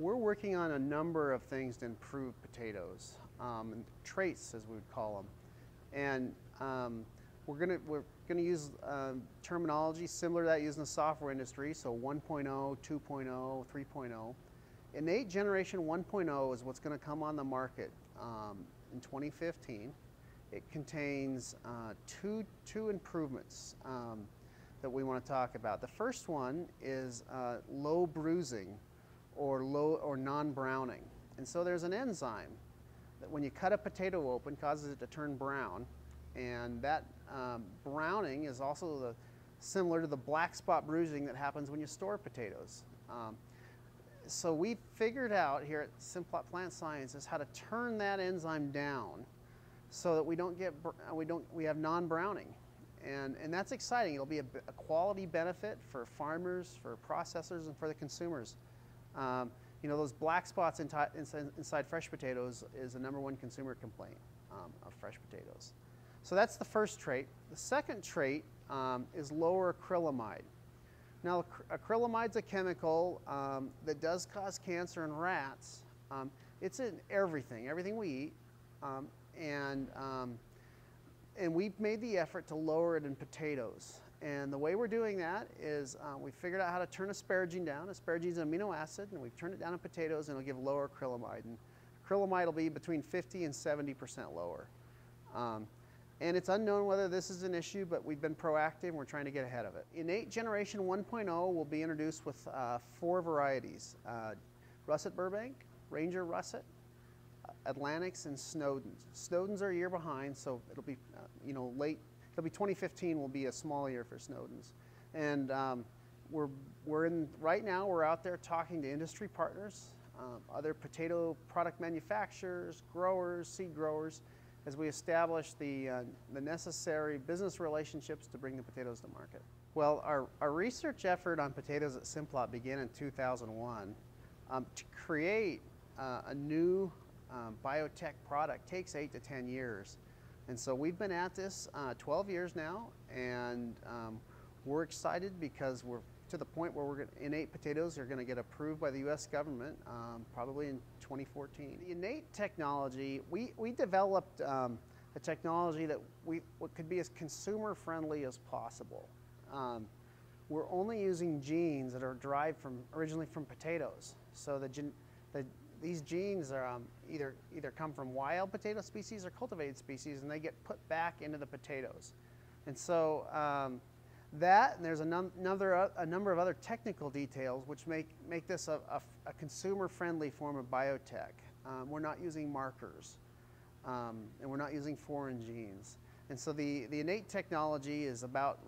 We're working on a number of things to improve potatoes, traits as we would call them. And we're gonna use terminology similar to that used in the software industry, so 1.0, 2.0, 3.0. Innate Generation 1.0 is what's going to come on the market in 2015. It contains two improvements that we want to talk about. The first one is low bruising or non-browning. And so there's an enzyme that when you cut a potato open causes it to turn brown, and that browning is also similar to the black spot bruising that happens when you store potatoes. So we figured out here at Simplot Plant Sciences how to turn that enzyme down so that we have non-browning, and that's exciting. It'll be a quality benefit for farmers, for processors, and for the consumers. You know, those black spots inside fresh potatoes is the #1 consumer complaint of fresh potatoes. So that's the first trait. The second trait is lower acrylamide. Now, acrylamide's a chemical that does cause cancer in rats. It's in everything we eat, and we've made the effort to lower it in potatoes. And the way we're doing that is we figured out how to turn asparagine down. Asparagine is an amino acid, and we've turned it down in potatoes, and it'll give lower acrylamide. And acrylamide will be between 50 and 70% lower. And it's unknown whether this is an issue, but we've been proactive and we're trying to get ahead of it. Innate Generation 1.0 will be introduced with 4 varieties: russet Burbank, Ranger russet, Atlantics, and Snowden's. Snowden's are a year behind, so it'll be, it'll be 2015. Will be a small year for Snowden's, and right now we're out there talking to industry partners, other potato product manufacturers, growers, seed growers, as we establish the necessary business relationships to bring the potatoes to market. Well, our research effort on potatoes at Simplot began in 2001. To create a new biotech product takes 8 to 10 years. And so we've been at this 12 years now, and we're excited because we're to the point where Innate potatoes are going to get approved by the U.S. government probably in 2014. The Innate technology, we developed a technology that what could be as consumer friendly as possible. We're only using genes that are derived originally from potatoes. So these genes are either come from wild potato species or cultivated species, and they get put back into the potatoes. And so and there's a number of other technical details which make this a consumer-friendly form of biotech. We're not using markers, and we're not using foreign genes. And so the Innate technology is about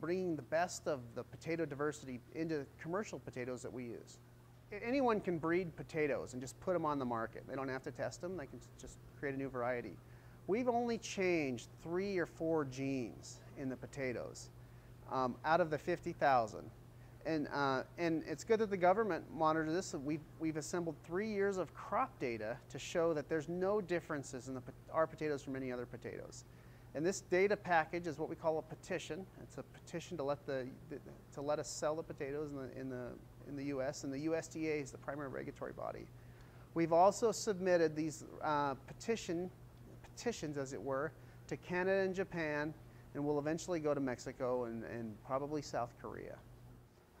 bringing the best of the potato diversity into commercial potatoes that we use. Anyone can breed potatoes and just put them on the market. They don't have to test them. They can just create a new variety. We've only changed 3 or 4 genes in the potatoes out of the 50,000, and it's good that the government monitors this. We've assembled 3 years of crop data to show that there's no differences in our potatoes from any other potatoes. And this data package is what we call a petition. It's a petition to let us sell the potatoes in the U.S., and the USDA is the primary regulatory body. We've also submitted these petitions, as it were, to Canada and Japan, and we'll eventually go to Mexico and probably South Korea.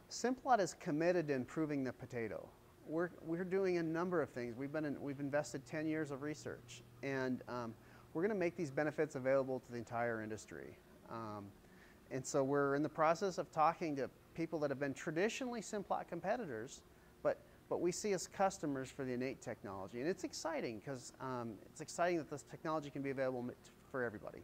Simplot is committed to improving the potato. We're doing a number of things. We've invested 10 years of research, and we're going to make these benefits available to the entire industry. And so we're in the process of talking to people that have been traditionally Simplot competitors, but we see as customers for the Innate technology. And it's exciting because it's exciting that this technology can be available for everybody.